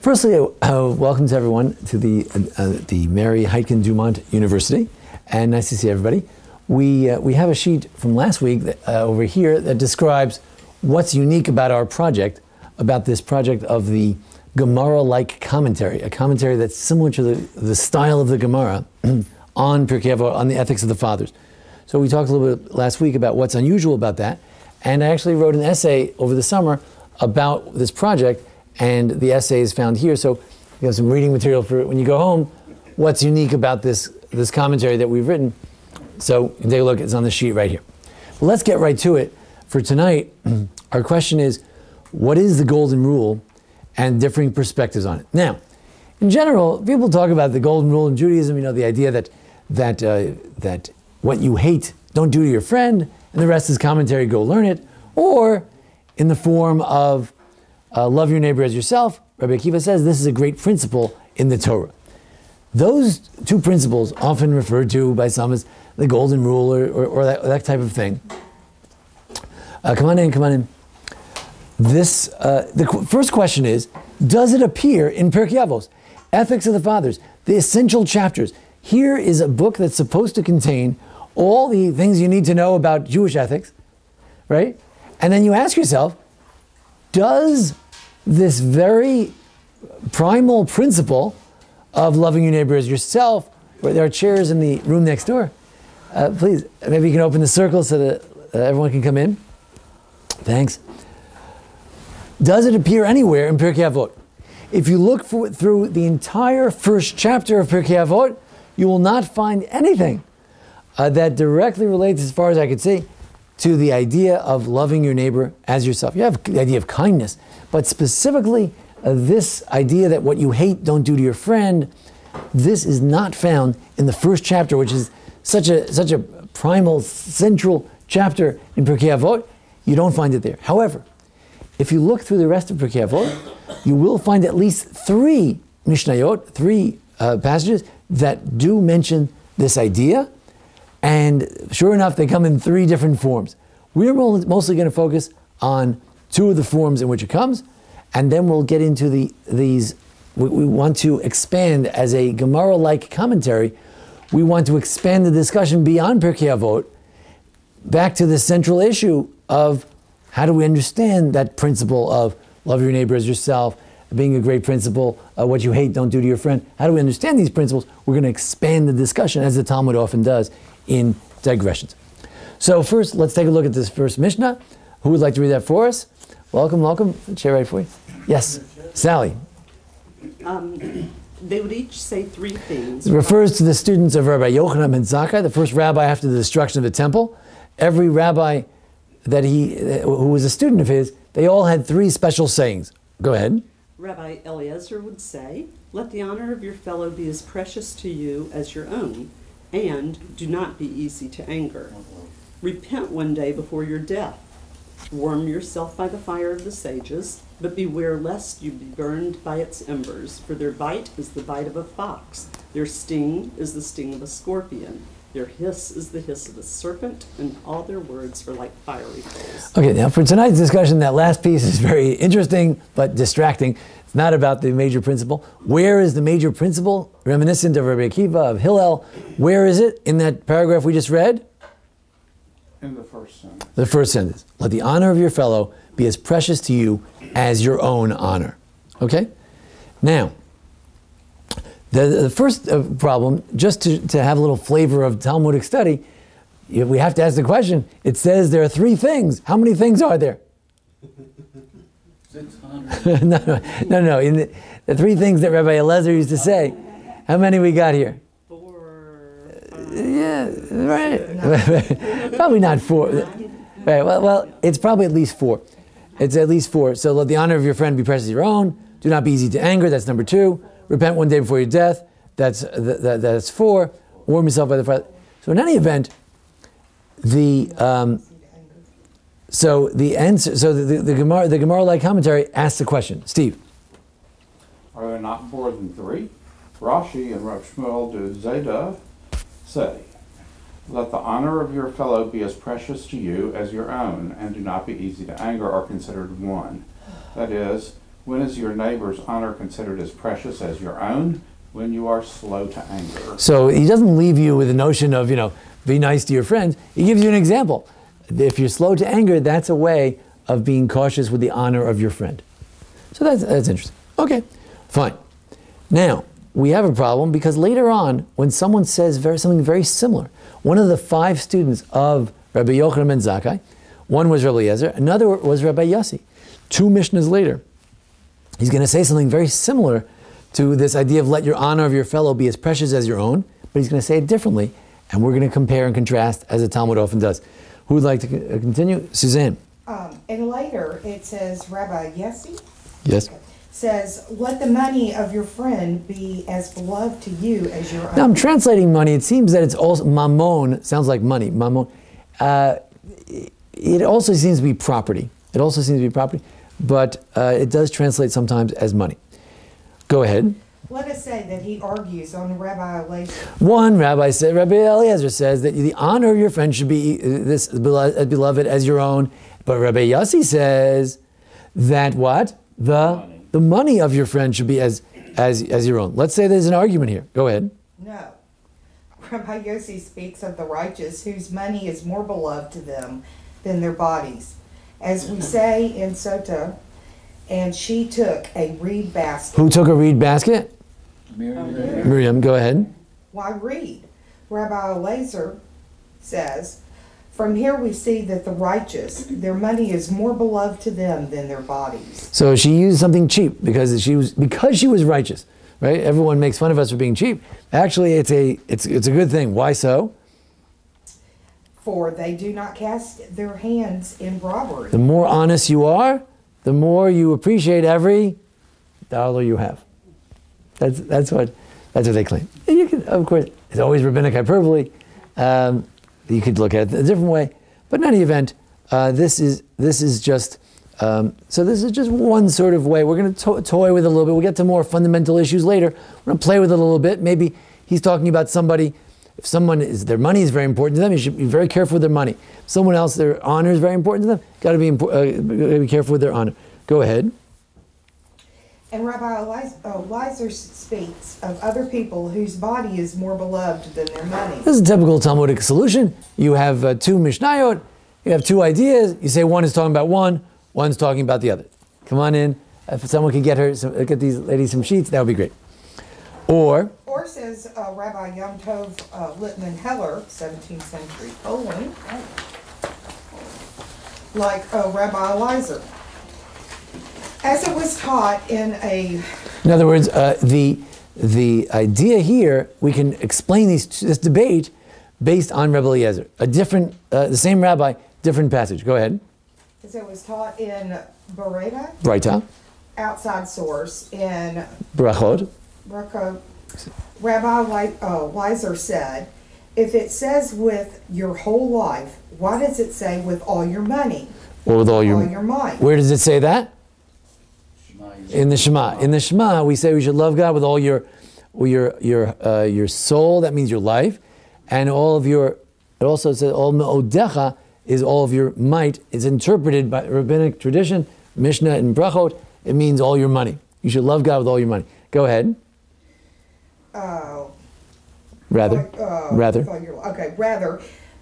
Firstly, welcome to everyone to the Mary Hytken Dumont University, and nice to see everybody. We have a sheet from last week that, over here that describes what's unique about our project, about this project of the Gemara-like commentary, a commentary that's similar to the style of the Gemara on Pirkei Avot, on the ethics of the fathers. So we talked a little bit last week about what's unusual about that, and I actually wrote an essay over the summer about this project, and the essay is found here, so you have some reading material for when you go home, what's unique about this commentary that we've written. So take a look, it's on the sheet right here. But let's get right to it. For tonight, our question is, what is the golden rule and differing perspectives on it? Now, in general, people talk about the golden rule in Judaism, you know, the idea that what you hate, don't do to your friend, and the rest is commentary, go learn it, or in the form of love your neighbor as yourself. Rabbi Akiva says this is a great principle in the Torah. Those two principles, often referred to by some as the golden rule or that type of thing. Come on in. The first question is, does it appear in Pirkei Avos, Ethics of the Fathers, the essential chapters? Here is a book that's supposed to contain all the things you need to know about Jewish ethics, right? And then you ask yourself, does this very primal principle of loving your neighbor as yourself, where there are chairs in the room next door, please, maybe you can open the circle so that everyone can come in. Thanks. Does it appear anywhere in Pirkei Avot? If you look through the entire first chapter of Pirkei Avot, you will not find anything that directly relates, as far as I could see, to the idea of loving your neighbor as yourself. You have the idea of kindness, but specifically this idea that what you hate, don't do to your friend, this is not found in the first chapter, which is such a primal, central chapter in Pirkei Avot. You don't find it there. However, if you look through the rest of Pirkei Avot, you will find at least three Mishnayot, three passages that do mention this idea, and sure enough, they come in three different forms. We're mostly going to focus on two of the forms in which it comes, and then we'll get into these. We want to expand, as a Gemara-like commentary, we want to expand the discussion beyond Pirkei Avot, back to the central issue of how do we understand that principle of love your neighbor as yourself, being a great principle, what you hate, don't do to your friend. How do we understand these principles? We're going to expand the discussion, as the Talmud often does, in digressions. So first, let's take a look at this first Mishnah. Who would like to read that for us? Welcome. Chair right for you. Yes, Sally. They would each say three things. It refers to the students of Rabbi Yochanan Ben Zakkai, the first rabbi after the destruction of the temple. Every rabbi who was a student of his, they all had three special sayings. Go ahead. Rabbi Eliezer would say, "Let the honor of your fellow be as precious to you as your own, and do not be easy to anger. Repent one day before your death. Warm yourself by the fire of the sages, but beware lest you be burned by its embers, for their bite is the bite of a fox, their sting is the sting of a scorpion, their hiss is the hiss of a serpent, and all their words are like fiery coals." Okay, now for tonight's discussion, that last piece is very interesting but distracting. It's not about the major principle. Where is the major principle, reminiscent of Rabbi Akiva, of Hillel? Where is it in that paragraph we just read? In the first sentence. The first sentence. Let the honor of your fellow be as precious to you as your own honor. Okay? Now, the first problem, just to have a little flavor of Talmudic study, we have to ask the question. It says there are three things. How many things are there? 600. No. In the three things that Rabbi Elazar used to say. How many we got here? Yeah, right. Probably not four. Right. Well, it's probably at least four. It's at least four. So let the honor of your friend be precious to your own. Do not be easy to anger. That's number two. Repent one day before your death. That's four. Warm yourself by the fire. So in any event, the Gemara-like commentary asks the question. Steve, are there not more than three? Rashi and Rabbi Shmuel di Uzeda say, "Let the honor of your fellow be as precious to you as your own, and do not be easy to anger or considered one." That is, When is your neighbor's honor considered as precious as your own? When you are slow to anger. So he doesn't leave you with the notion of, be nice to your friends. He gives you an example. If you're slow to anger, that's a way of being cautious with the honor of your friend. So that's interesting. Okay, fine. Now, we have a problem because later on, when someone says something very similar, one of the five students of Rabbi Yochanan Ben Zakkai, one was Rabbi Eliezer, another was Rabbi Yossi. Two Mishnahs later, he's going to say something very similar to this idea of let your honor of your fellow be as precious as your own, but he's going to say it differently, and we're going to compare and contrast as the Talmud often does. Who would like to continue? Suzanne. And later it says Rabbi Yossi. Yes. Says, let the money of your friend be as beloved to you as your own. Now I'm translating money. It seems that it's also mammon, sounds like money, mammon. It also seems to be property. But it does translate sometimes as money. Go ahead. Let us say that he argues on Rabbi Eliezer. One rabbi said, Rabbi Eliezer says that the honor of your friend should be this beloved as your own. But Rabbi Yossi says that what? The money of your friend should be as your own. Let's say there's an argument here. Go ahead. No. Rabbi Yossi speaks of the righteous whose money is more beloved to them than their bodies. As we say in Sotah, and she took a reed basket. Who took a reed basket? Miriam, go ahead. Why reed? Rabbi Elazar says, from here we see that the righteous, their money is more beloved to them than their bodies. So she used something cheap because she was righteous, right? Everyone makes fun of us for being cheap. Actually, it's a good thing. Why so? For they do not cast their hands in robbery. The more honest you are, the more you appreciate every dollar you have. That's what they claim. And you can, of course, it's always rabbinic hyperbole. You could look at it a different way, but in any event, this is just one sort of way. We're going to toy with it a little bit. We'll get to more fundamental issues later. We're going to play with it a little bit. Maybe he's talking about somebody. If someone is, their money is very important to them, you should be very careful with their money. Someone else, their honor is very important to them. Got to be careful with their honor. Go ahead. And Rabbi Eliezer speaks of other people whose body is more beloved than their money. This is a typical Talmudic solution. You have two Mishnayot. You have two ideas. You say one is talking about one, one's talking about the other. Come on in. If someone can get these ladies some sheets, that would be great. Or says Rabbi Yom Tov Littman Heller, 17th century Poland, like Rabbi Eliezer. As it was taught in a... In other words, the idea here, we can explain this debate based on Rabbi Eliezer. The same rabbi, different passage. Go ahead. As it was taught in Bereita. Outside source in... Brachot. Rabbi Weiser said, if it says with your whole life, why does it say with all your money? Or with all your mind? Where does it say that? In the Shema. In the Shema, we say we should love God with all your soul, that means your life, and all of your, it also says all me'odecha is all of your might. It's interpreted by rabbinic tradition, Mishnah and Brachot, it means all your money. You should love God with all your money. Go ahead. Rather,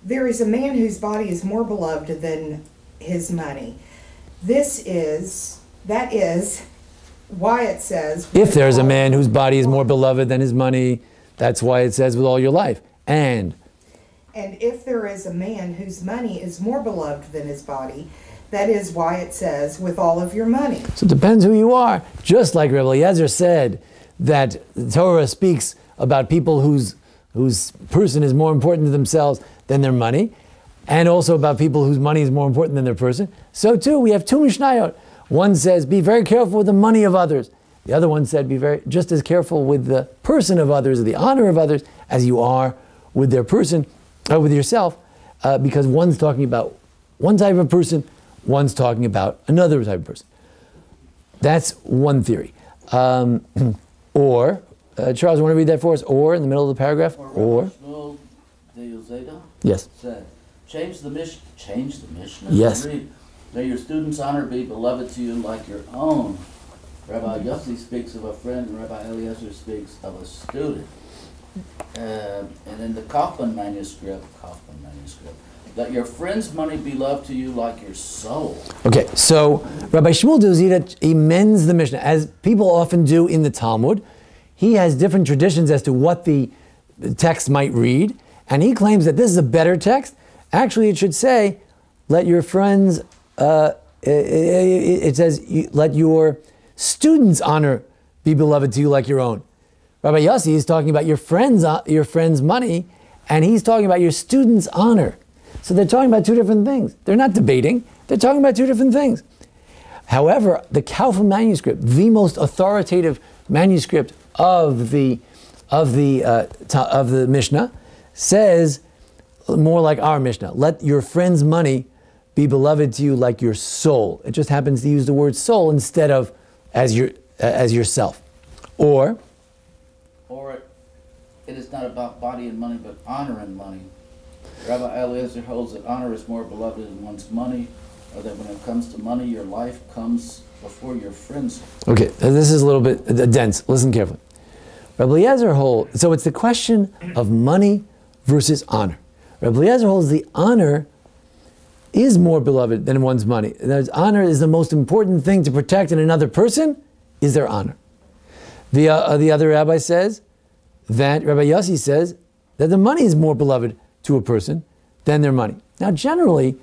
there is a man whose body is more beloved than his money. That is why it says... If there is a man whose body is more beloved than his money, that's why it says with all your life. And if there is a man whose money is more beloved than his body, that is why it says with all of your money. So it depends who you are. Just like Rabbi Eliezer said, that the Torah speaks about people whose person is more important to themselves than their money, and also about people whose money is more important than their person. So too, we have two Mishnayot. One says, be very careful with the money of others. The other one said, be just as careful with the person of others, the honor of others, as you are with their person, or with yourself, because one's talking about one type of person, one's talking about another type of person. That's one theory. Charles, you want to read that for us? Or, in the middle of the paragraph, or. Rabbi Shmuel di Uzeda? Yes. Said, change the Mishnah. Yes. May your students' honor be beloved to you like your own. Rabbi Yossi speaks of a friend, and Rabbi Eliezer speaks of a student. And in the Kaufman manuscript, let your friend's money be loved to you like your soul. Okay, so Rabbi Shmuel di Uzeda, he mends the Mishnah, as people often do in the Talmud. He has different traditions as to what the text might read, and he claims that this is a better text. Actually, it should say, let your friends, it says, let your students' honor be beloved to you like your own. Rabbi Yossi is talking about your friend's money, and he's talking about your students' honor. So they're talking about two different things. They're not debating. They're talking about two different things. However, the Kaufman manuscript, the most authoritative manuscript of the Mishnah, says more like our Mishnah. Let your friend's money be beloved to you like your soul. It just happens to use the word soul instead of as yourself. Or it is not about body and money, but honor and money. Rabbi Eliezer holds that honor is more beloved than one's money, or that when it comes to money, your life comes before your friends. Okay, this is a little bit dense. Listen carefully. Rabbi Eliezer holds, so it's the question of money versus honor. Rabbi Eliezer holds the honor is more beloved than one's money. In other words, honor is the most important thing to protect in another person, is their honor. The other rabbi says that, Rabbi Yossi says, that the money is more beloved to a person than their money. Now generally,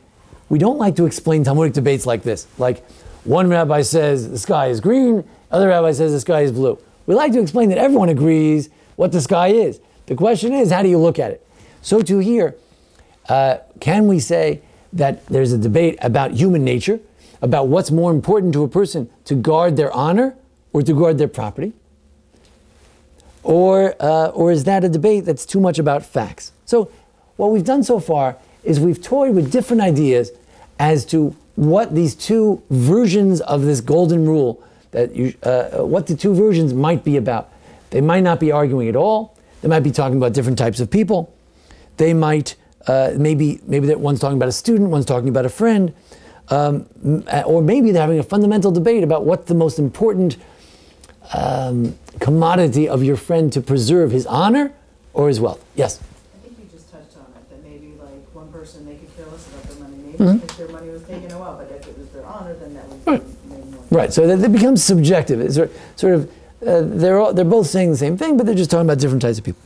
we don't like to explain Talmudic debates like this. Like one rabbi says the sky is green, other rabbi says the sky is blue. We like to explain that everyone agrees what the sky is. The question is, how do you look at it? So too here, can we say that there's a debate about human nature, about what's more important to a person, to guard their honor or to guard their property? Or is that a debate that's too much about facts? So what we've done so far is we've toyed with different ideas as to what these two versions of this golden rule, what the two versions might be about. They might not be arguing at all. They might be talking about different types of people. They might, maybe that one's talking about a student, one's talking about a friend, or maybe they're having a fundamental debate about what's the most important commodity of your friend to preserve, his honor or his wealth. Yes? I think you just touched on it, that maybe like one person, they could care less about their money, maybe if their money was taken away, but if it was their honor, then that would be Right, so that becomes subjective. It's sort of, they're both saying the same thing, but they're just talking about different types of people.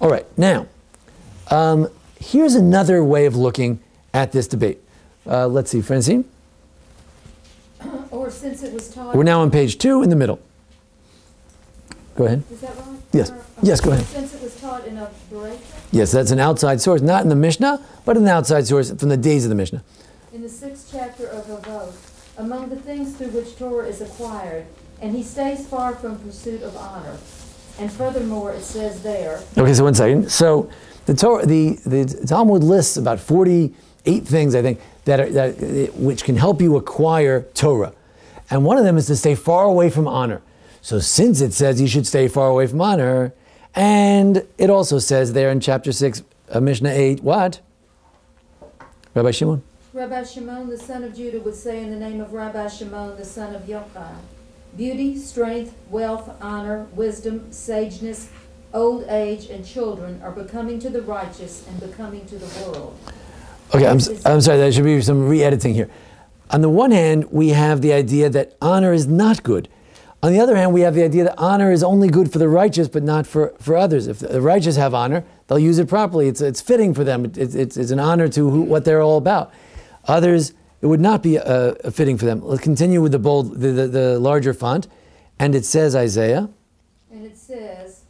All right, now, here's another way of looking at this debate. Let's see, Francine? Or since it was taught... We're now on page 2 in the middle. Go ahead. Is that wrong? Yes. Or, okay. Yes, go ahead. Since it was taught in a Bereita? Yes, that's an outside source, not in the Mishnah, but an outside source from the days of the Mishnah. In the 6th chapter of Avot, among the things through which Torah is acquired, and he stays far from pursuit of honor. And furthermore, it says there... Okay, so one second. So the Torah, the Talmud lists about 48 things, I think, which can help you acquire Torah. And one of them is to stay far away from honor. So since it says you should stay far away from honor, and it also says there in chapter 6, Mishnah 8, what? Rabbi Shimon? Rabbi Shimon, the son of Judah, would say in the name of Rabbi Shimon, the son of Yochanan, beauty, strength, wealth, honor, wisdom, sageness, old age, and children are becoming to the righteous and becoming to the world. Okay, I'm sorry, there should be some re-editing here. On the one hand, we have the idea that honor is not good. On the other hand, we have the idea that honor is only good for the righteous, but not for others. If the righteous have honor, they'll use it properly. It's fitting for them. It's an honor to what they're all about. Others, it would not be fitting for them. Let's continue with the bold, the larger font, and it says Isaiah. And it says,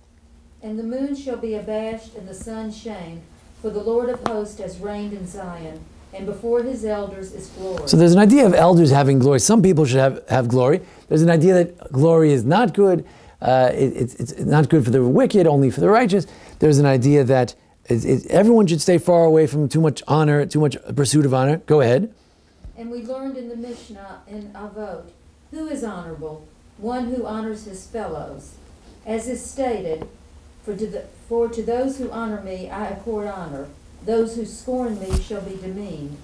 and the moon shall be abashed, and the sun shamed, for the Lord of hosts has reigned in Zion, and before his elders is glory. So there's an idea of elders having glory. Some people should have glory. There's an idea that glory is not good. It's not good for the wicked, only for the righteous. There's an idea that everyone should stay far away from too much honor, too much pursuit of honor. Go ahead. And we learned in the Mishnah in Avot, who is honorable? One who honors his fellows. As is stated, for to those who honor me, I accord honor. Those who scorn me shall be demeaned.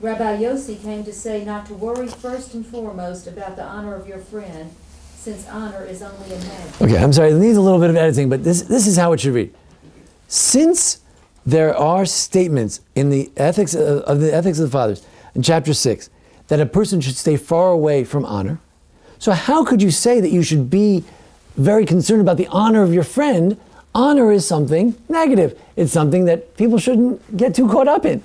Rabbi Yossi came to say not to worry first and foremost about the honor of your friend, since honor is only a man. Okay, I'm sorry, it needs a little bit of editing, but this is how it should read. Since there are statements in the ethics of the ethics of the fathers in chapter 6 that a person should stay far away from honor, so how could you say that you should be very concerned about the honor of your friend? Honor is something negative. It's something that people shouldn't get too caught up in.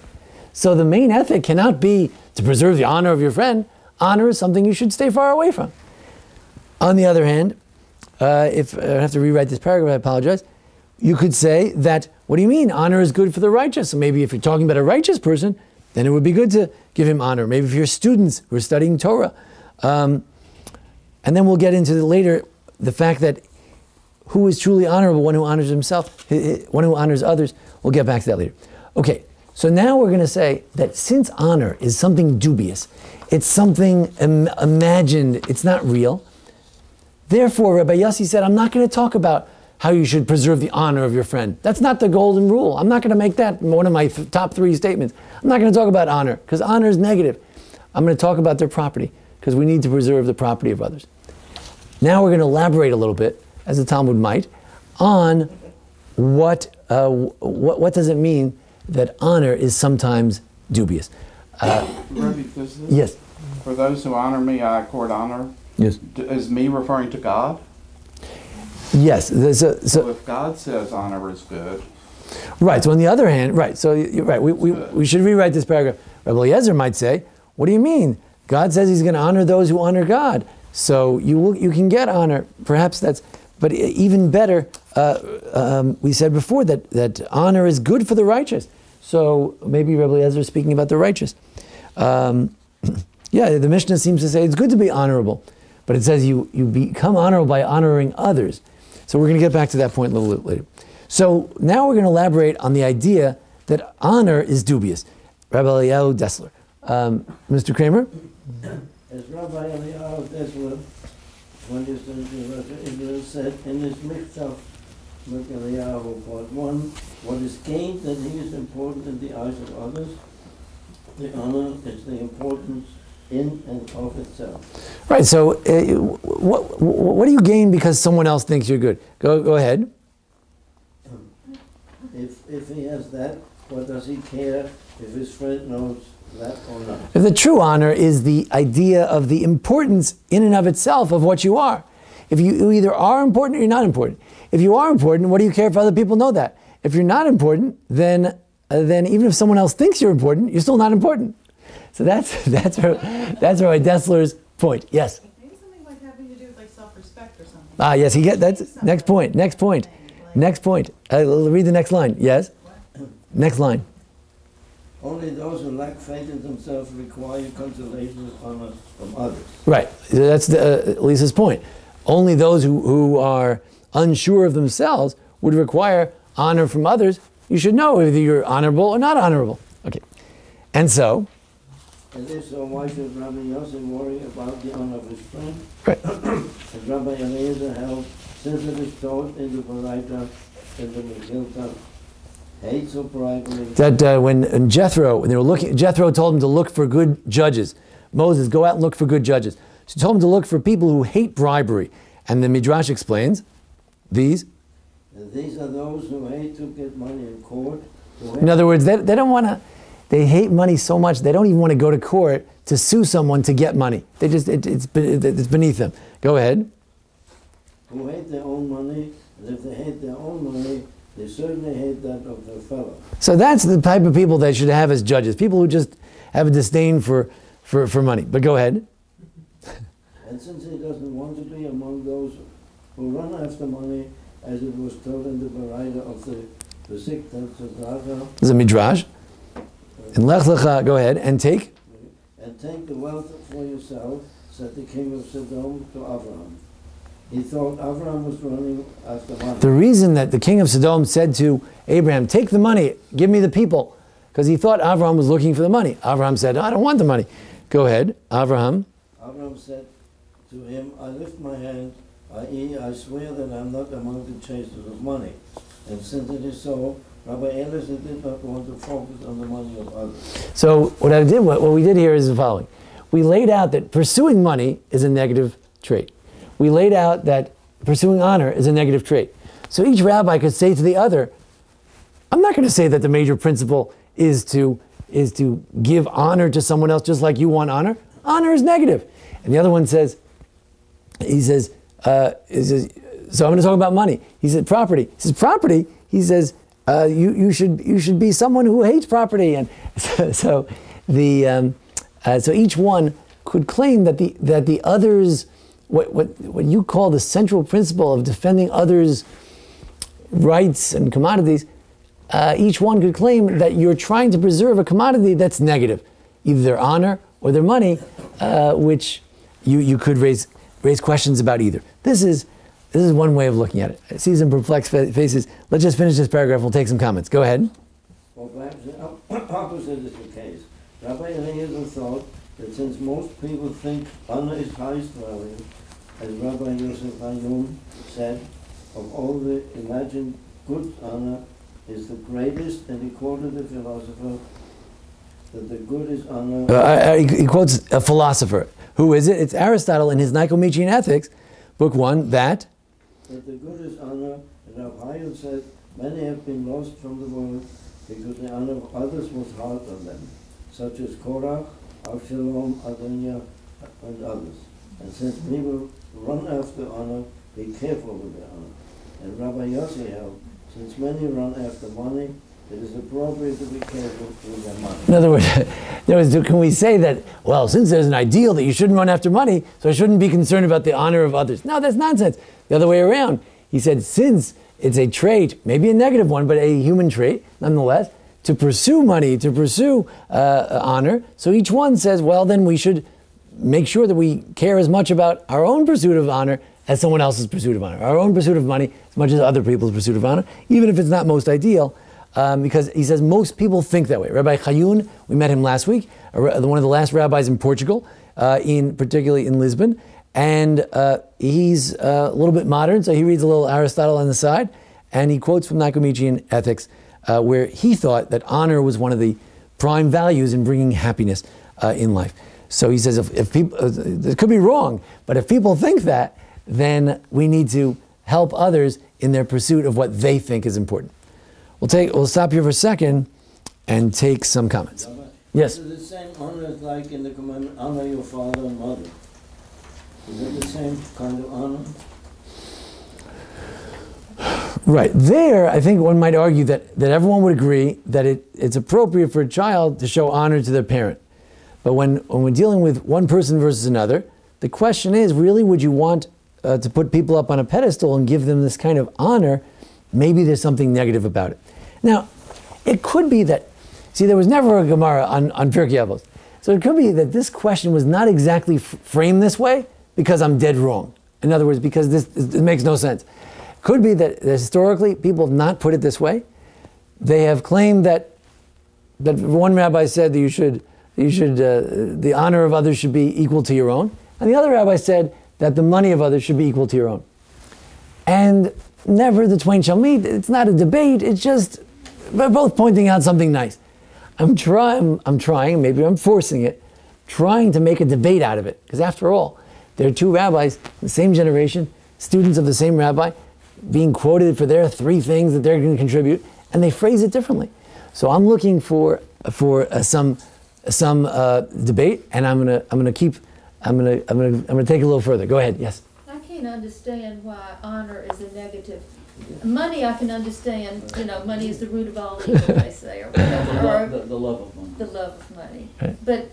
So the main ethic cannot be to preserve the honor of your friend. Honor is something you should stay far away from. On the other hand, if I have to rewrite this paragraph, I apologize. You could say that, what do you mean? Honor is good for the righteous. So maybe if you're talking about a righteous person, then it would be good to give him honor. Maybe if you're students who are studying Torah. And then we'll get into later the fact that who is truly honorable? One who honors himself, one who honors others. We'll get back to that later. Okay, so now we're going to say that since honor is something dubious, it's something imagined, it's not real, therefore Rabbi Yossi said, I'm not going to talk about how you should preserve the honor of your friend. That's not the golden rule. I'm not going to make that one of my top three statements. I'm not going to talk about honor, because honor is negative. I'm going to talk about their property, because we need to preserve the property of others. Now we're going to elaborate a little bit, as the Talmud might, on what does it mean that honor is sometimes dubious. Rabbi, yes. For those who honor me, I accord honor. Yes. Is me referring to God? Yes. So if God says honor is good. Right. So on the other hand, right. So you're right. We should rewrite this paragraph. Rabbi Eliezer might say, "What do you mean? God says He's going to honor those who honor God. So you can get honor. Perhaps that's." But even better, we said before that honor is good for the righteous. So maybe Rabbi Eliezer is speaking about the righteous. The Mishnah seems to say it's good to be honorable, but it says you become honorable by honoring others. So we're going to get back to that point a little bit later. So now we're going to elaborate on the idea that honor is dubious. Rabbi Eliyahu Dessler. Mr. Kramer? As Rabbi Eliyahu Dessler, one is said in his Mitzvah, part 1, what is gained that he is important in the eyes of others, the honor is the importance in and of itself. Right, so what do you gain because someone else thinks you're good? Go ahead. If he has that, what does he care if his friend knows that or not? If the true honor is the idea of the importance in and of itself of what you are. If you either are important or you're not important. If you are important, what do you care if other people know that? If you're not important, then even if someone else thinks you're important, you're still not important. So that's Rabbi Dessler's point. Yes. I think something like having to do with like self-respect or something. Ah, yes. That's next point. Next point. Next point. Read the next line. Yes. What? Next line. Only those who lack faith in themselves require consolation and honor from others. Right. That's Lisa's point. Only those who are unsure of themselves would require honor from others. You should know whether you're honorable or not honorable. Okay. And so? And if so, why should Rabbi Yossi worry about the honor of his friend? Right. And Rabbi Eliezer held, since it is taught in the Bereita, in the Megillah, hates or bribery. That when Jethro, when they were looking, Jethro told him to look for good judges. Moses, go out and look for good judges. She told him to look for people who hate bribery. And the Midrash explains, these? These are those who hate to get money in court. In other words, they don't want to, they hate money so much, they don't even want to go to court to sue someone to get money. They just, it's beneath them. Go ahead. Who hate their own money, and if they hate their own money, they certainly hate that of their fellow. So that's the type of people they should have as judges, people who just have a disdain for money. But go ahead. And since he doesn't want to be among those who run after money, as it was told in the Baraita of the Sikh and Sotah. There's a Midrash. And Lech Lecha, go ahead, and take? And take the wealth for yourself, said the king of Sodom to Abraham. He thought Abraham was running after money. The reason that the king of Sodom said to Abraham, take the money, give me the people, because he thought Abraham was looking for the money. Abraham said, I don't want the money. Go ahead, Abraham. Abraham said to him, I lift my hand, i.e., I swear that I'm not among the chasers of money. And since it is so, Rabbi Eliezer did not want to focus on the money of others. So what we did here is the following. We laid out that pursuing money is a negative trait. we laid out that pursuing honor is a negative trait. So each rabbi could say to the other, I'm not going to say that the major principle is to give honor to someone else just like you want honor. Honor is negative. And the other one says, he says, so I'm going to talk about money. He said, property. He says, property, he says, you should be someone who hates property. And so each one could claim that the others, what you call the central principle of defending others' rights and commodities, each one could claim that you're trying to preserve a commodity that's negative, either their honor or their money, which you could raise questions about either. This is one way of looking at it. I see some perplexed faces. Let's just finish this paragraph. We'll take some comments. Go ahead. Well, perhaps the opposite is the case. Rabbi Eliezer thought that since most people think honor is highest value, as Rabbi Yossi said, of all the imagined good, honor is the greatest, and he quoted the philosopher that the good is honor. He quotes a philosopher. Who is it? It's Aristotle in his Nicomachean Ethics, Book 1, that the good is honor, and Rabbi Hillel said, many have been lost from the world because the honor of others was hard on them, such as Korach, Avshalom, Adoniah, and others. And since people run after honor, be careful with their honor. And Rabbi Yossi held, since many run after money, it is appropriate to be careful with their money. In other words, can we say that, well, since there's an ideal that you shouldn't run after money, so I shouldn't be concerned about the honor of others? No, that's nonsense. The other way around. He said, since it's a trait, maybe a negative one, but a human trait, nonetheless, to pursue money, to pursue honor, so each one says, well, then we should make sure that we care as much about our own pursuit of honor as someone else's pursuit of honor, our own pursuit of money as much as other people's pursuit of honor, even if it's not most ideal. Because he says most people think that way. Rabbi Chayun, we met him last week, one of the last rabbis in Portugal, particularly in Lisbon, and he's a little bit modern, so he reads a little Aristotle on the side, and he quotes from Nicomachean Ethics, where he thought that honor was one of the prime values in bringing happiness in life. So he says, if people, it could be wrong, but if people think that, then we need to help others in their pursuit of what they think is important. We'll stop here for a second and take some comments. Rabbi, yes? Is it the same honor as like in the commandment, honor your father and mother? Is it the same kind of honor? Right. There, I think one might argue that everyone would agree that it's appropriate for a child to show honor to their parent. But when we're dealing with one person versus another, the question is, really, would you want to put people up on a pedestal and give them this kind of honor? Maybe there's something negative about it. Now, it could be that, see, there was never a Gemara on Pirkei Avot. So it could be that this question was not exactly framed this way because I'm dead wrong. In other words, because it makes no sense. Could be that historically people have not put it this way. They have claimed that one rabbi said that you should the honor of others should be equal to your own, and the other rabbi said that the money of others should be equal to your own. And never the twain shall meet. It's not a debate. It's just they're both pointing out something nice. I'm trying. Maybe I'm forcing it. Trying to make a debate out of it, because after all, there are two rabbis, the same generation, students of the same rabbi, being quoted for their three things that they're going to contribute, and they phrase it differently. So I'm looking for some debate, and I'm gonna take it a little further. Go ahead. Yes. Understand why honor is a negative. Money, I can understand. You know, money is the root of all evil, I say, or whatever. The love of money. The love of money. Right. But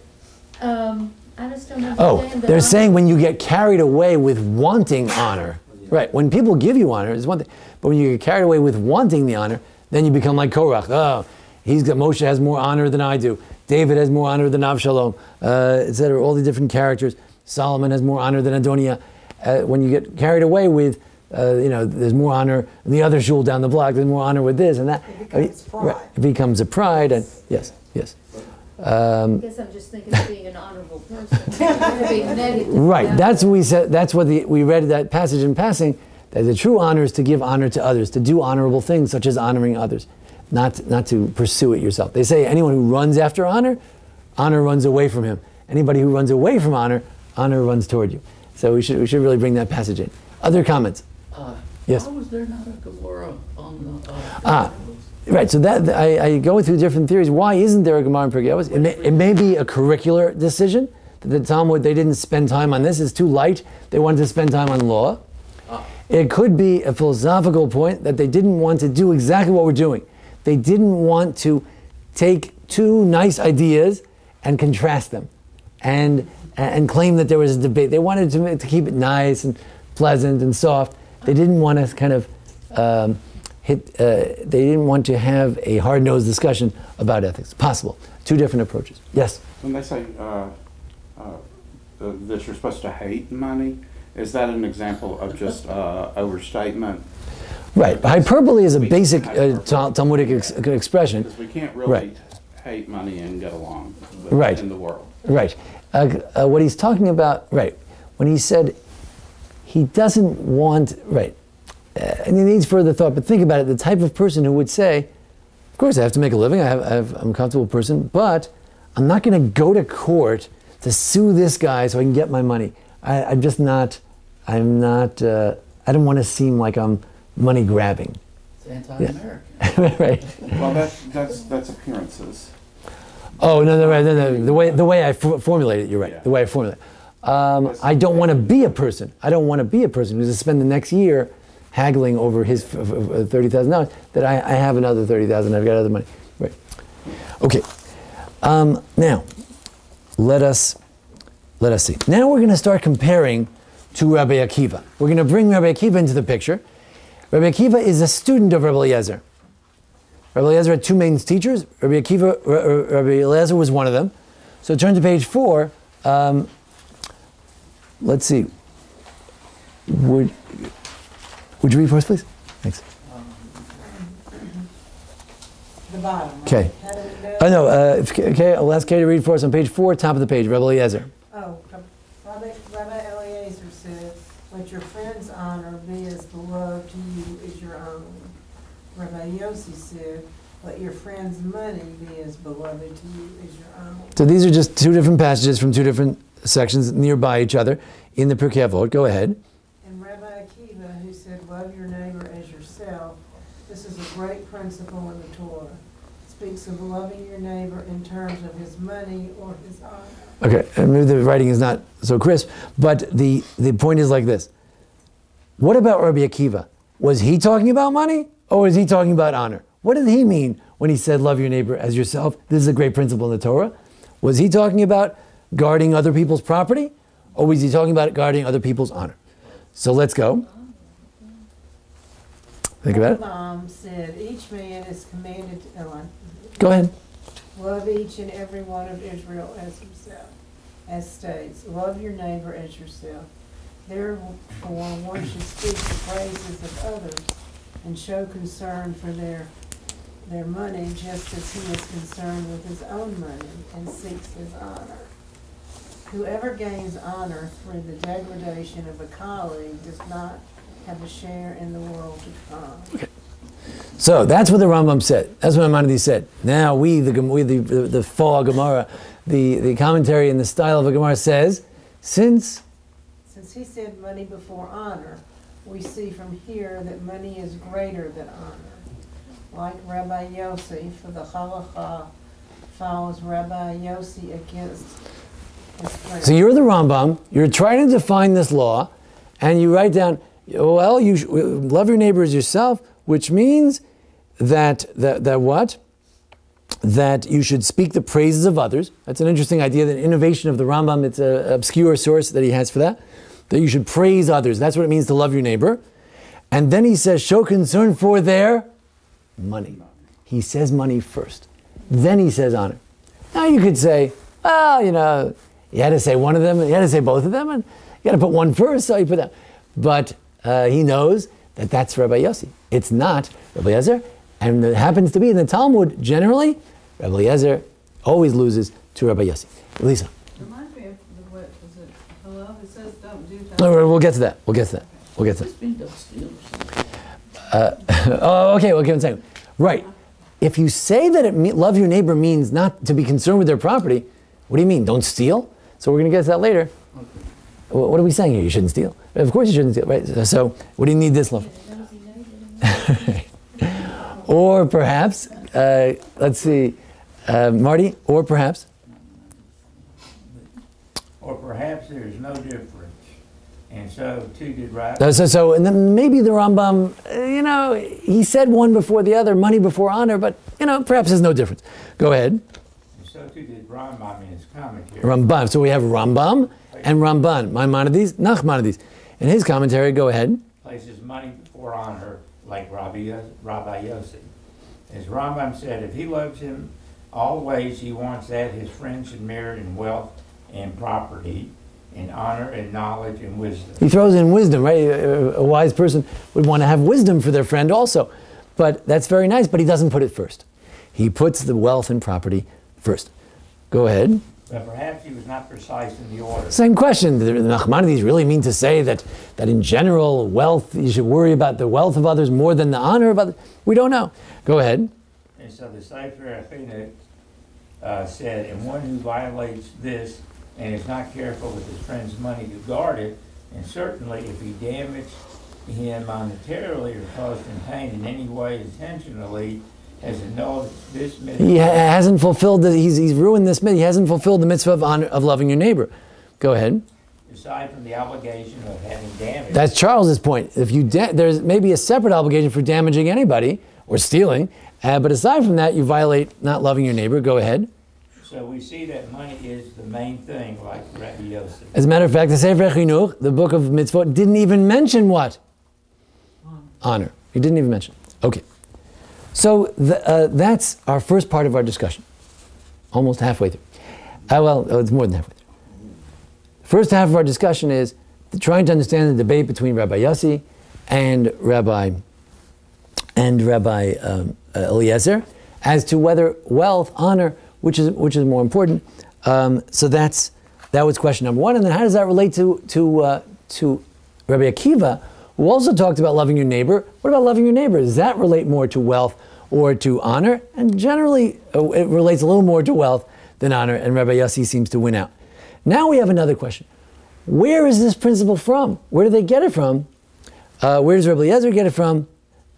I just don't understand. Oh, they're saying when you get carried away with wanting honor, right? When people give you honor, it's one thing. But when you get carried away with wanting the honor, then you become like Korach. Oh, Moshe has more honor than I do. David has more honor than Avshalom, etc. All the different characters. Solomon has more honor than Adoniah. When you get carried away with, there's more honor in the other shul down the block, there's more honor with this and that. It becomes pride. Right, it becomes a pride, and yes. I guess I'm just thinking of being an honorable person. Being negative. Right, that's what we said. That's what we read that passage in passing, that the true honor is to give honor to others, to do honorable things such as honoring others, not to pursue it yourself. They say anyone who runs after honor, honor runs away from him. Anybody who runs away from honor, honor runs toward you. So we should really bring that passage in. Other comments? Yes. How was there not a Gemara on the? Right. So that I go through different theories. Why isn't there a Gemara in Pirkei Avot? It may be a curricular decision that the Talmud, they didn't spend time on this. It's too light. They wanted to spend time on law. It could be a philosophical point that they didn't want to do exactly what we're doing. They didn't want to take two nice ideas and contrast them and claim that there was a debate. They wanted to keep it nice and pleasant and soft. They didn't want to kind of they didn't want to have a hard-nosed discussion about ethics. Possible. Two different approaches. Yes? When they say that you're supposed to hate money, is that an example of just overstatement? Right. Hyperbole is a basic Talmudic expression. Because we can't really hate money and get along in the world. Right. What he's talking about, when he said he doesn't want, and it needs further thought, but think about it, the type of person who would say, of course I have to make a living, I'm a comfortable person, but I'm not going to go to court to sue this guy so I can get my money. I'm not, I don't want to seem like I'm money grabbing. It's anti-American. Yeah. Right. Well, that's appearances. Oh, no. The way I formulate it, you're right. Yeah. The way I formulate it. I don't want to be a person. I don't want to be a person who's going to spend the next year haggling over his $30,000 that I have another $30,000, I've got other money. Right. Okay. Now, let us see. Now we're going to start comparing to Rabbi Akiva. We're going to bring Rabbi Akiva into the picture. Rabbi Akiva is a student of Rabbi Eliezer. Rabbi Eliezer had two main teachers. Rabbi Elazar was one of them. So turn to page 4. Let's see. Would you read for us, please? Thanks. The bottom. Okay. Right? Okay. I'll ask Kay to read for us on page 4, top of the page. Rabbi Eliezer. Rabbi Eliezer says, "Let your friend's honor be as beloved to you as your own." Rabbi Yossi said, "Let your friend's money be as beloved to you as your own." So these are just two different passages from two different sections nearby each other in the Pirkei Avot. Go ahead. And Rabbi Akiva, who said, "Love your neighbor as yourself," this is a great principle in the Torah. It speaks of loving your neighbor in terms of his money or his honor. Okay, maybe the writing is not so crisp, but the point is like this. What about Rabbi Akiva? Was he talking about money? Or is he talking about honor? What did he mean when he said, "Love your neighbor as yourself"? This is a great principle in the Torah. Was he talking about guarding other people's property? Or was he talking about guarding other people's honor? So let's go. Think about it. Rambam said, "Each man is commanded to..." Go ahead. "Love each and every one of Israel as himself. As states, love your neighbor as yourself. Therefore, one should speak the praises of others and show concern for their money, just as he is concerned with his own money and seeks his honor. Whoever gains honor through the degradation of a colleague does not have a share in the world to come." Okay. So that's what the Rambam said. That's what Maimonides said. Now we the faux Gemara, the commentary in the style of a Gemara says, since he said money before honor, we see from here that money is greater than honor. Like Rabbi Yossi, for the halacha follows Rabbi Yossi against his friend. So you're the Rambam, you're trying to define this law, and you write down, love your neighbor as yourself, which means that you should speak the praises of others. That's an interesting idea, the innovation of the Rambam. It's an obscure source that he has for that you should praise others. That's what it means to love your neighbor. And then he says, show concern for their money. He says money first. Then he says honor. Now you could say, you had to say one of them, you had to say both of them, and you got to put one first, so you put that. But he knows that that's Rabbi Yossi. It's not Rabbi Eliezer. And it happens to be in the Talmud, generally, Rabbi Eliezer always loses to Rabbi Yossi. Lisa. We'll get to that. Okay, we'll give it a second. Right. If you say that love your neighbor means not to be concerned with their property, what do you mean? Don't steal? So we're going to get to that later. Okay. What are we saying here? You shouldn't steal. Of course you shouldn't steal, right? So what do you need this law for? Or perhaps, let's see, Marty, or perhaps? Or perhaps there's no difference. And so two did right. So and then maybe the Rambam, you know, he said one before the other, money before honor, but, you know, perhaps there's no difference. Go ahead. And so too did Rambam in his commentary. Rambam. So we have Rambam and Ramban. Maimonides, Nachmanides. In his commentary, go ahead. Places money before honor, like Rabbi Yossi. As Rambam said, if he loves him always, he wants that his friend should merit in wealth and property, in honor and knowledge and wisdom. He throws in wisdom, right? A wise person would want to have wisdom for their friend also. But that's very nice, but he doesn't put it first. He puts the wealth and property first. Go ahead. But perhaps he was not precise in the order. Same question. Did the Nachmanides really mean to say that in general, wealth, you should worry about the wealth of others more than the honor of others? We don't know. Go ahead. And so the Seifer HaChinuch said, and one who violates this and is not careful with his friend's money to guard it, and certainly if he damaged him monetarily or caused him pain in any way intentionally, has annulled this mitzvah. He hasn't fulfilled he's ruined this mitzvah. He hasn't fulfilled the mitzvah of honor, of loving your neighbor. Go ahead. Aside from the obligation of having damage. That's Charles's point. If you there's maybe a separate obligation for damaging anybody or stealing, but aside from that, you violate not loving your neighbor. Go ahead. So we see that money is the main thing, like Rabbi Yossi. As a matter of fact, the Seifer HaChinuch, the book of mitzvot, didn't even mention what? Honor. He didn't even mention. Okay. So that's our first part of our discussion. Almost halfway through. It's more than halfway through. The first half of our discussion is trying to understand the debate between Rabbi Yossi and Rabbi Eliezer as to whether wealth, honor, which is more important. So that was question number one. And then how does that relate to Rabbi Akiva, who also talked about loving your neighbor? What about loving your neighbor? Does that relate more to wealth or to honor? And generally, it relates a little more to wealth than honor, and Rabbi Yossi seems to win out. Now we have another question. Where is this principle from? Where do they get it from? Where does Rabbi Eliezer get it from?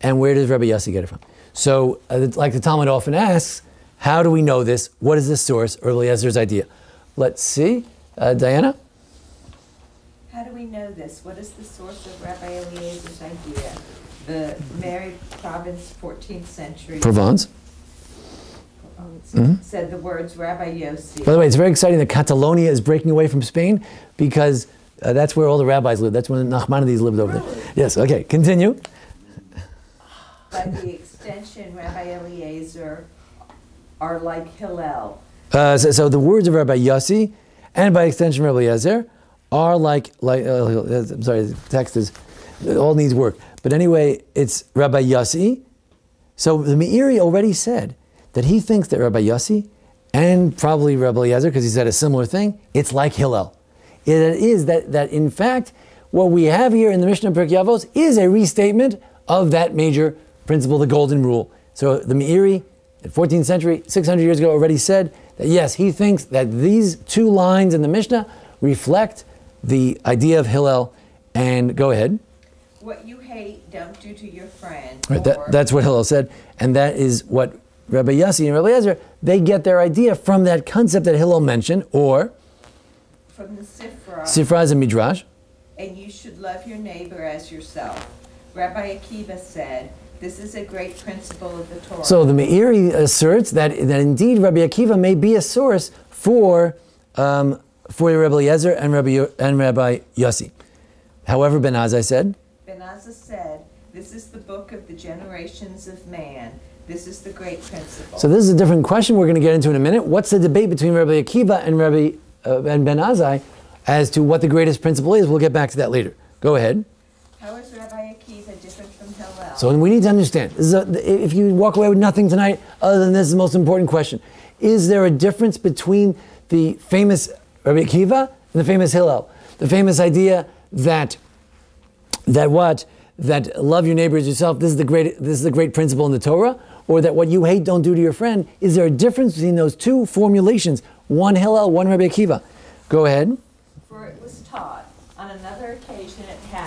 And where does Rabbi Yossi get it from? So, like the Talmud often asks, how do we know this? What is the source or Eliezer's idea? Let's see. Diana? How do we know this? What is the source of Rabbi Eliezer's idea? The Mary province, 14th century. Provence. Said the words Rabbi Yossi. By the way, it's very exciting that Catalonia is breaking away from Spain because that's where all the rabbis lived. That's when the Nachmanides lived over there. Yes, okay, continue. By the extension, Rabbi Eliezer are like Hillel. So the words of Rabbi Yossi, and by extension Rabbi Eliezer, are like I'm sorry, the text all needs work. But anyway, it's Rabbi Yossi. So the Me'iri already said that he thinks that Rabbi Yossi, and probably Rabbi Eliezer, because he said a similar thing, it's like Hillel. It is that in fact, what we have here in the Mishnah of Pirkei Avot is a restatement of that major principle, the golden rule. So the Me'iri, in the 14th century, 600 years ago, already said that yes, he thinks that these two lines in the Mishnah reflect the idea of Hillel. And go ahead. What you hate, don't do to your friend. Right, that's what Hillel said. And that is what Rabbi Yossi and Rabbi Eliezer, they get their idea from that concept that Hillel mentioned, or from the Sifra. Sifra is a Midrash. And you should love your neighbor as yourself. Rabbi Akiva said, this is a great principle of the Torah. So the Me'iri asserts that indeed Rabbi Akiva may be a source for Rabbi Eliezer and Rabbi Yossi. However, Ben-Azai said. Ben-Azai said, "This is the book of the generations of man. This is the great principle." So this is a different question. We're going to get into in a minute. What's the debate between Rabbi Akiva and and Ben-Azai as to what the greatest principle is? We'll get back to that later. Go ahead. How is Rabbi Akiva different from Hillel? So we need to understand. If you walk away with nothing tonight other than this is the most important question. Is there a difference between the famous Rabbi Akiva and the famous Hillel? The famous idea that love your neighbor as yourself, this is the great principle in the Torah, or that what you hate don't do to your friend. Is there a difference between those two formulations? One Hillel, one Rabbi Akiva. Go ahead. For it was taught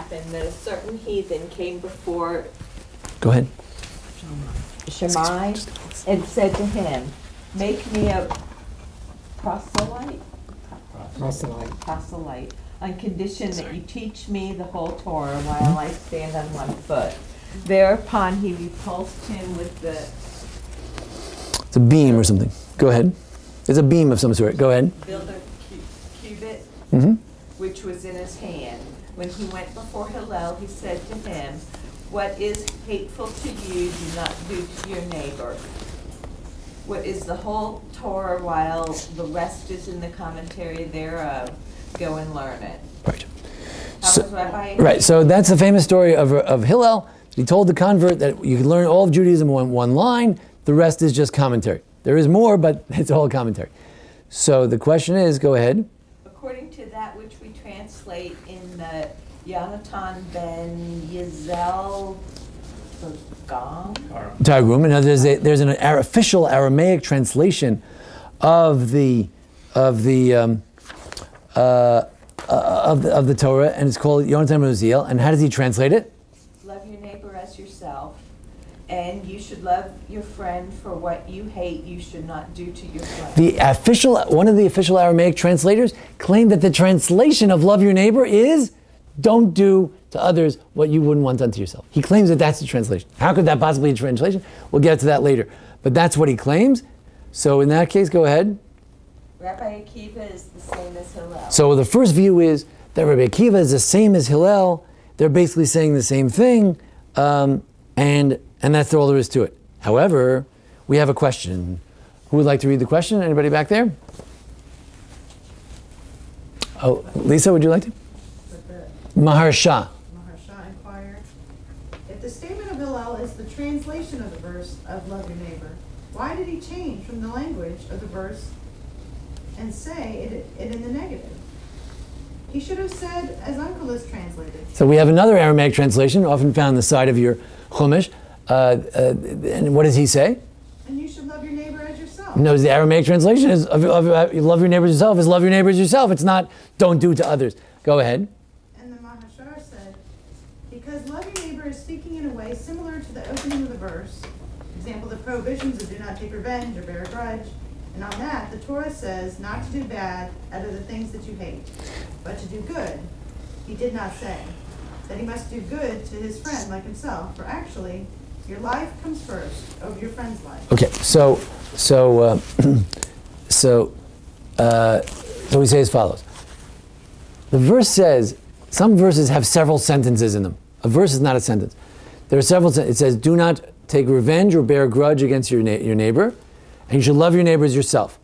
happened that a certain heathen came before Shammai and said to him, make me a proselyte, on condition that you teach me the whole Torah while I stand on one foot. Thereupon he repulsed him with It's a beam or something. Go ahead. It's a beam of some sort. Go ahead. Builder cubit, which was in his hand. When he went before Hillel, he said to him, what is hateful to you, do not do to your neighbor. What is the whole Torah while the rest is in the commentary thereof? Go and learn it. Right. So that's the famous story of Hillel. He told the convert that you can learn all of Judaism on one line. The rest is just commentary. There is more, but it's all commentary. So the question is, go ahead. According to that which we translate in the Yonatan ben Uziel Targum, and there's an official Aramaic translation of the Torah, and it's called Yonatan ben Uziel. And how does he translate it? Love your neighbor as yourself, and you should love your friend, for what you hate you should not do to your friend. One of the official Aramaic translators claimed that the translation of love your neighbor is don't do to others what you wouldn't want done to yourself. He claims that that's the translation. How could that possibly be a translation? We'll get to that later. But that's what he claims. So in that case, go ahead. Rabbi Akiva is the same as Hillel. So the first view is that Rabbi Akiva is the same as Hillel. They're basically saying the same thing, and that's all there is to it. However, we have a question. Who would like to read the question? Anybody back there? Oh, Lisa, would you like to? Maharsha. Maharsha inquired, if the statement of Hillel is the translation of the verse of love your neighbor, why did he change from the language of the verse and say it in the negative? He should have said, as Uncle is translated. So we have another Aramaic translation, often found on the side of your Chumash. And what does he say? And you should love your neighbor as yourself. No, the Aramaic translation is of love your neighbor as yourself is love your neighbor as yourself. It's not don't do to others. Go ahead. Because love your neighbor is speaking in a way similar to the opening of the verse. For example, the prohibitions of do not take revenge or bear a grudge. And on that, the Torah says not to do bad out of the things that you hate, but to do good. He did not say that he must do good to his friend like himself, for actually, your life comes first over your friend's life. Okay, so we say as follows. The verse says, some verses have several sentences in them. A verse is not a sentence. There are several sentences. It says, do not take revenge or bear a grudge against your neighbor, and you should love your neighbor as yourself.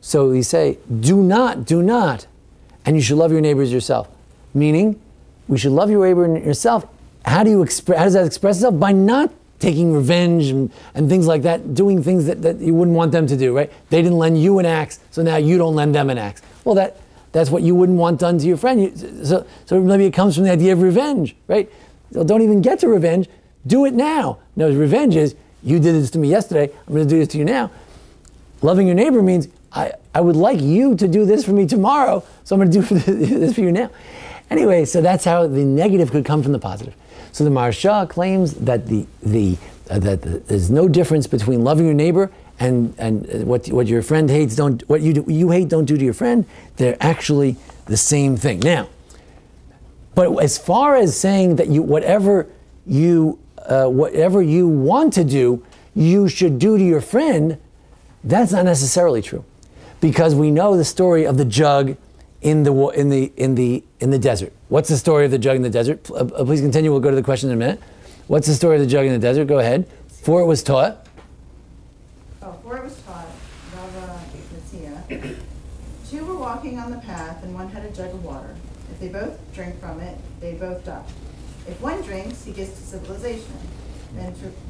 So we say, do not, and you should love your neighbor as yourself. Meaning, we should love your neighbor and yourself. How does that express itself? By not taking revenge and things like that, doing things that you wouldn't want them to do, right? They didn't lend you an axe, so now you don't lend them an axe. Well, that's what you wouldn't want done to your friend. So maybe it comes from the idea of revenge, right? So don't even get to revenge. Do it now. No, revenge is, you did this to me yesterday, I'm going to do this to you now. Loving your neighbor means, I would like you to do this for me tomorrow, so I'm going to do this for you now. Anyway, so that's how the negative could come from the positive. So the Maharsha claims that there's no difference between loving your neighbor and what your friend hates, don't do to your friend. They're actually the same thing. Now, but as far as saying that whatever you want to do, you should do to your friend, that's not necessarily true, because we know the story of the jug in the desert. What's the story of the jug in the desert? Please continue. We'll go to the question in a minute. What's the story of the jug in the desert? Go ahead. For it was taught, Rava Matia, two were walking on the path and one had a jug of water. If they both drink from it, they both die. If one drinks, he gets to civilization.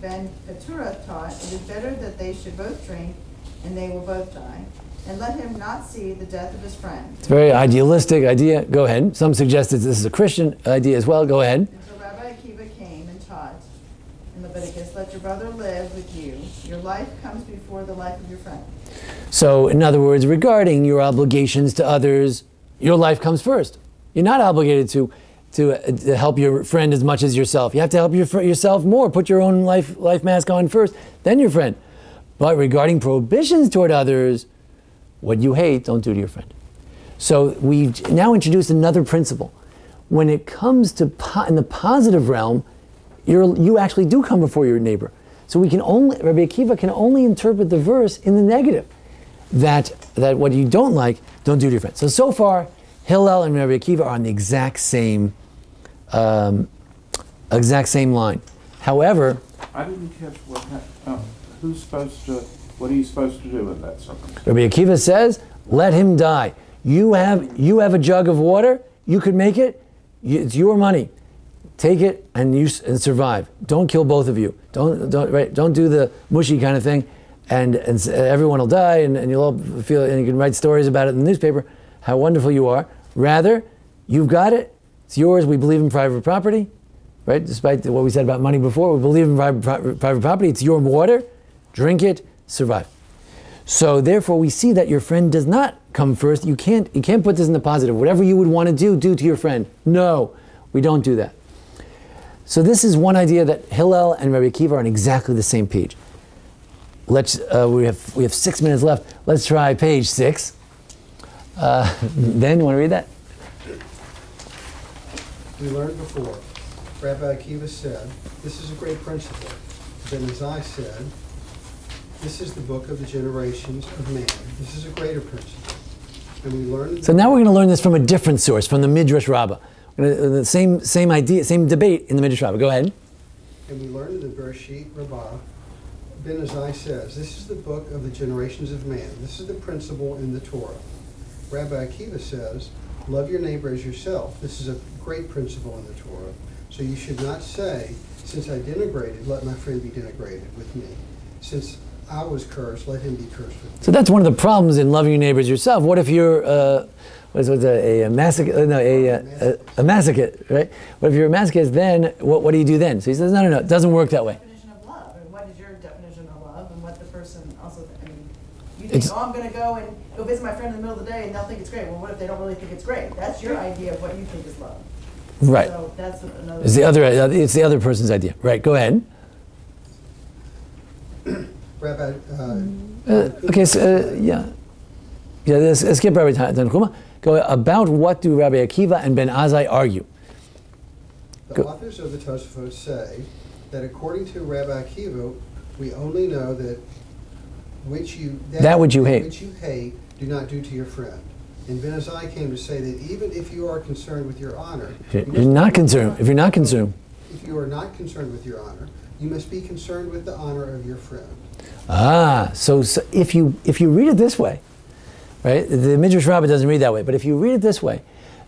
Ben Petura taught, it is better that they should both drink and they will both die. And let him not see the death of his friend. It's a very idealistic idea. Go ahead. Some suggested this is a Christian idea as well. Go ahead. And so Rabbi Akiva came and taught in Leviticus, let your brother live with you. Your life comes before the life of your friend. So, in other words, regarding your obligations to others, your life comes first. You're not obligated to to help your friend as much as yourself. You have to help yourself more. Put your own life mask on first, then your friend. But regarding prohibitions toward others, what you hate, don't do to your friend. So we now introduce another principle. When it comes to in the positive realm, you actually do come before your neighbor. So Rabbi Akiva can only interpret the verse in the negative. That what you don't like, don't do to your friend. So far, Hillel and Rabbi Akiva are on the exact same line. However, I didn't catch what are you supposed to do in that circumstance? Rabbi Akiva says, let him die. You have a jug of water, you could make it, it's your money. Take it and survive. Don't kill both of you. Don't do the mushy kind of thing, and everyone will die and you'll all feel, and you can write stories about it in the newspaper, how wonderful you are. Rather, you've got it, it's yours, we believe in private property, right? Despite what we said about money before, we believe in private property, it's your water, drink it, survive. So therefore we see that your friend does not come first. You can't put this in the positive. Whatever you would want to do to your friend. No, we don't do that. So this is one idea that Hillel and Rabbi Akiva are on exactly the same page. Let's we have 6 minutes left. Let's try page 6. Then, you want to read that? We learned before, Rabbi Akiva said, this is a great principle. Ben-Azai said, this is the book of the generations of man. This is a greater principle. And we learned. So now we're going to learn this from a different source, from the Midrash Rabbah. The same idea, same debate in the Midrash Rabbah. Go ahead. And we learned in the Bereshit Rabbah, Ben-Azai says, this is the book of the generations of man. This is the principle in the Torah. Rabbi Akiva says, love your neighbor as yourself. This is a great principle in the Torah. So you should not say, since I denigrated, let my friend be denigrated with me. Since I was cursed, let him be cursed with me. So that's one of the problems in loving your neighbor as yourself. What if you're a masochist, right? What if you're a masochist, then what do you do then? So he says, no, it doesn't work that way. Definition of love, and what is your definition of love, and what the person also, you think, I'm going to go and go visit my friend in the middle of the day and they'll think it's great. Well, what if they don't really think it's great? That's your idea of what you think is love. Right. So that's another. It's the other person's idea. Right, go ahead. Rabbi, okay, so, yeah. Yeah, let's skip Rabbi Tanchuma. Go about what do Rabbi Akiva and Ben-Azai argue? The authors of the Tosafot say that according to Rabbi Akiva, we only know that which you hate, do not do to your friend. And Ben-Azai came to say that even if you are concerned with your honor, if you are not concerned with your honor, you must be concerned with the honor of your friend. So if you read it this way, right? The Midrash Rabbah doesn't read that way, but if you read it this way,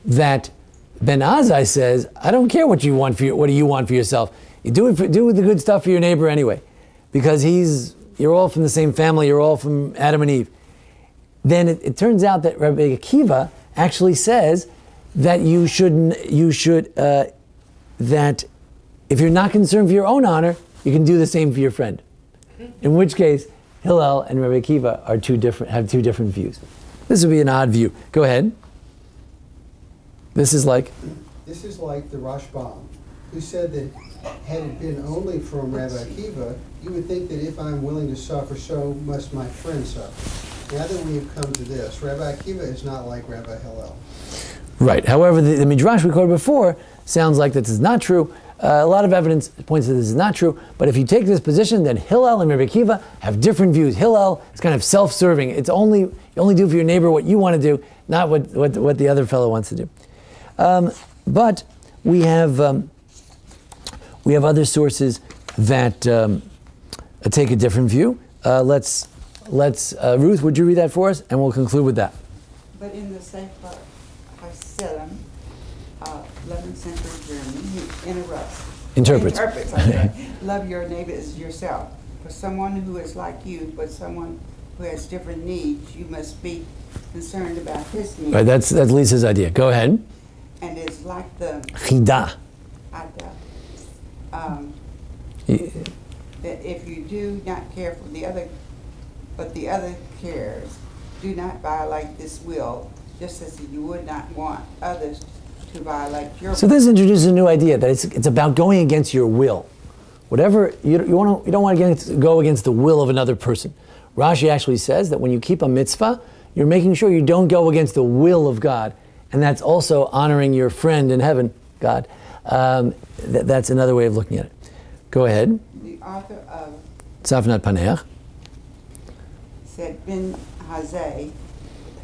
that Ben-Azai says, I don't care what you want what do you want for yourself? You do the good stuff for your neighbor anyway, because you're all from the same family, you're all from Adam and Eve. Then it turns out that Rabbi Akiva actually says that that if you're not concerned for your own honor, you can do the same for your friend. In which case, Hillel and Rabbi Akiva are have two different views. This would be an odd view. Go ahead. This is like the Rashbam, who said that had it been only from Rabbi Akiva, you would think that if I'm willing to suffer, so must my friend suffer. Now that we have come to this, Rabbi Akiva is not like Rabbi Hillel. Right. However, the Midrash we quoted before sounds like this is not true. A lot of evidence points that this is not true, but if you take this position, then Hillel and Rabbi Akiva have different views. Hillel is kind of self-serving. It's you only do for your neighbor what you want to do, not what the other fellow wants to do. But we have other sources that take a different view. Ruth, would you read that for us, and we'll conclude with that. But in the Seifer HaChinuch, 11th century German, he interprets. Love your neighbor as yourself. For someone who is like you, but someone who has different needs, you must be concerned about his needs. Right, that's Lisa's idea. Go ahead. And it's like the Chida. That if you do not care for the other, but the other cares, do not violate this will, just as you would not want others to violate your will. So this introduces a new idea that it's about going against your will. Whatever you don't want to go against the will of another person. Rashi actually says that when you keep a mitzvah, you're making sure you don't go against the will of God, and that's also honoring your friend in heaven, God. That's another way of looking at it. Go ahead. The author of Tzavnat Paneach said Ben-Azai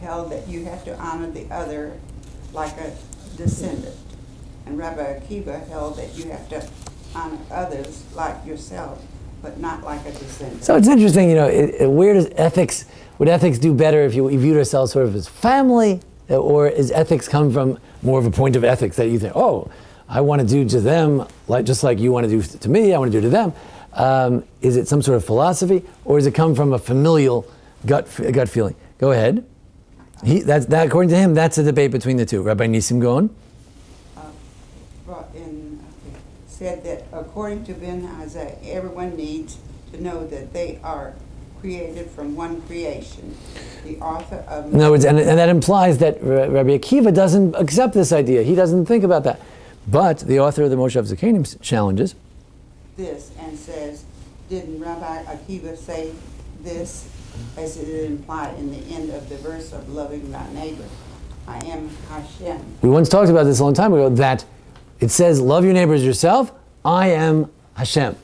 held that you have to honor the other like a descendant, and Rabbi Akiva held that you have to honor others like yourself, but not like a descendant. So it's interesting, where does ethics? Would ethics do better if you viewed ourselves sort of as family, or is ethics come from more of a point of ethics that you think, oh, I want to do to them just like you want to do to me, I want to do to them? Is it some sort of philosophy, or does it come from a familial gut feeling? Go ahead. According to him, that's a debate between the two. Rabbi Nisim Gaon said that according to Ben-Azai, everyone needs to know that they are created from one creation. The author of... In other words, and that implies that Rabbi Akiva doesn't accept this idea. He doesn't think about that. But the author of the Moshe of Zakanim challenges this and says, didn't Rabbi Akiva say this as it is implied in the end of the verse of loving thy neighbor? I am Hashem. We once talked about this a long time ago, that it says, love your neighbors yourself, I am Hashem.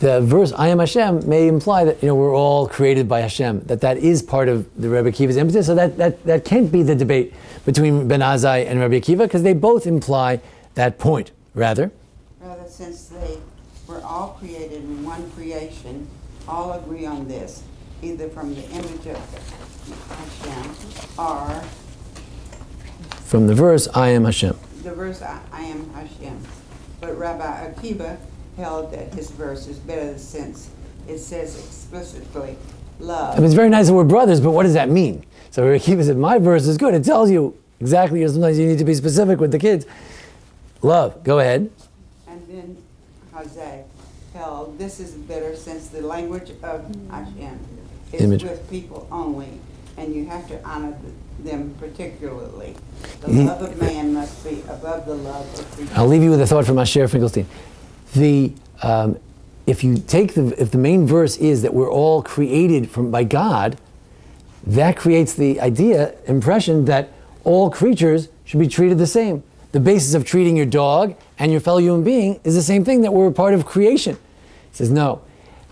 The verse, I am Hashem, may imply that we're all created by Hashem, that is part of the Rabbi Akiva's emphasis, so that can't be the debate between Ben-Azai and Rabbi Akiva, because they both imply that point, rather. Since they were all created in one creation, all agree on this, either from the image of Hashem, or... from the verse, I am Hashem. The verse, I am Hashem. But Rabbi Akiva held that this verse is better since it says explicitly, love. I mean, it's very nice that we're brothers, but what does that mean? So Rabbi Akiva said, my verse is good. It tells you exactly, sometimes you need to be specific with the kids. Love. Go ahead. And then Ben-Azai held, this is better since the language of Hashem is image with people only, and you have to honor them particularly. The love of man must be above the love of people. I'll leave you with a thought from Asher Finkelstein. If the main verse is that we're all created by God, that creates the impression that all creatures should be treated the same. The basis of treating your dog and your fellow human being is the same thing, that we're a part of creation. He says, no.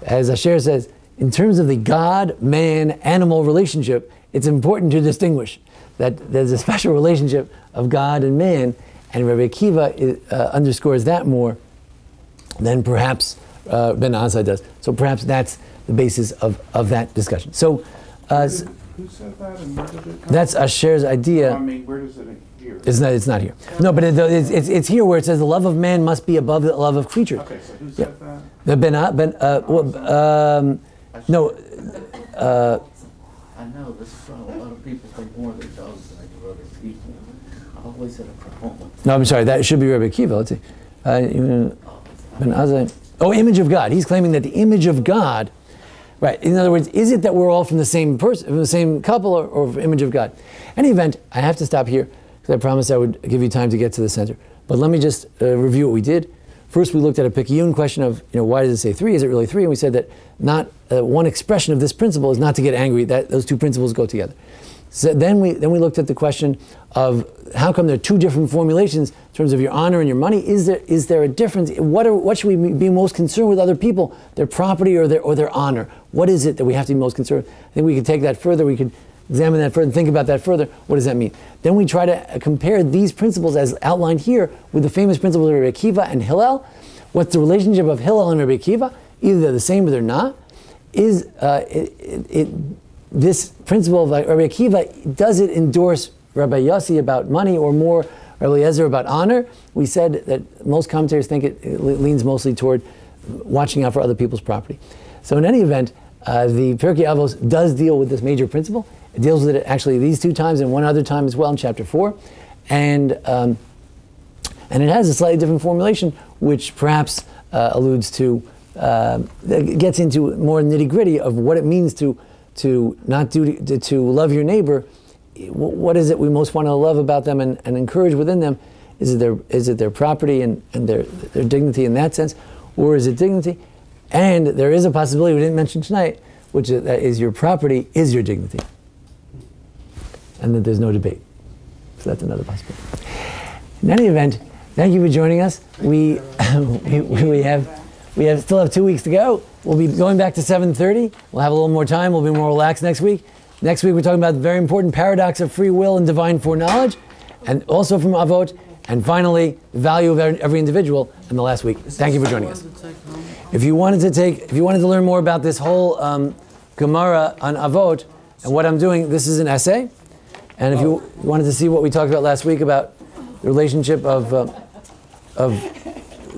As Asher says, in terms of the God-man-animal relationship, it's important to distinguish that there's a special relationship of God and man, and Rabbi Akiva underscores that more than perhaps Ben-Azai does. So perhaps that's the basis of that discussion. So, who said that and where did it come from? That's Asher's idea. Where does it appear? It's not here. No, but it's here where it says the love of man must be above the love of creature. Okay, so who said that? The I know this is a lot of people think more of their dogs than they do other people. I always had a problem. No, I'm sorry. That should be Rabbi Akiva. Let's see. Ben-Azai. Oh, image of God. He's claiming that the image of God, right? In other words, is it that we're all from the same person, from the same couple, or image of God? Any event, I have to stop here because I promised I would give you time to get to the center. But let me just review what we did. First, we looked at a picayune question of, why does it say three? Is it really three? And we said that not one expression of this principle is not to get angry. That those two principles go together. So then we looked at the question of how come there are two different formulations in terms of your honor and your money. Is there a difference? What should we be most concerned with other people, their property or their honor? What is it that we have to be most concerned with? I think we could take that further. We could examine that further and think about that further. What does that mean? Then we try to compare these principles as outlined here with the famous principles of Rabbi Akiva and Hillel. What's the relationship of Hillel and Rabbi Akiva? Either they're the same or they're not. This principle of Rabbi Akiva, does it endorse Rabbi Yossi about money or more Rabbi Eliezer about honor? We said that most commentators think it leans mostly toward watching out for other people's property. So in any event, the Pirkei Avos does deal with this major principle. It deals with it actually these two times and one other time as well in chapter 4. And it has a slightly different formulation, which perhaps alludes to, gets into more nitty-gritty of what it means to love your neighbor. What is it we most want to love about them and encourage within them? Is it their property and their dignity in that sense, or is it dignity? And there is a possibility we didn't mention tonight, which is that is your property is your dignity, and that there's no debate. So that's another possibility. In any event, thank you for joining us. We still have 2 weeks to go. We'll be going back to 7:30. We'll have a little more time. We'll be more relaxed next week. Next week we're talking about the very important paradox of free will and divine foreknowledge, and also from Avot. And finally, the value of every individual in the last week. Thank you for joining us. If you wanted to learn more about this whole Gemara on Avot and what I'm doing, this is an essay. And if you wanted to see what we talked about last week about the relationship of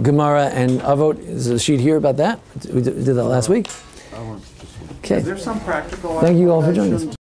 Gemara and Avot, there's a sheet here about that. We did that last week. Okay. Thank you all for joining us.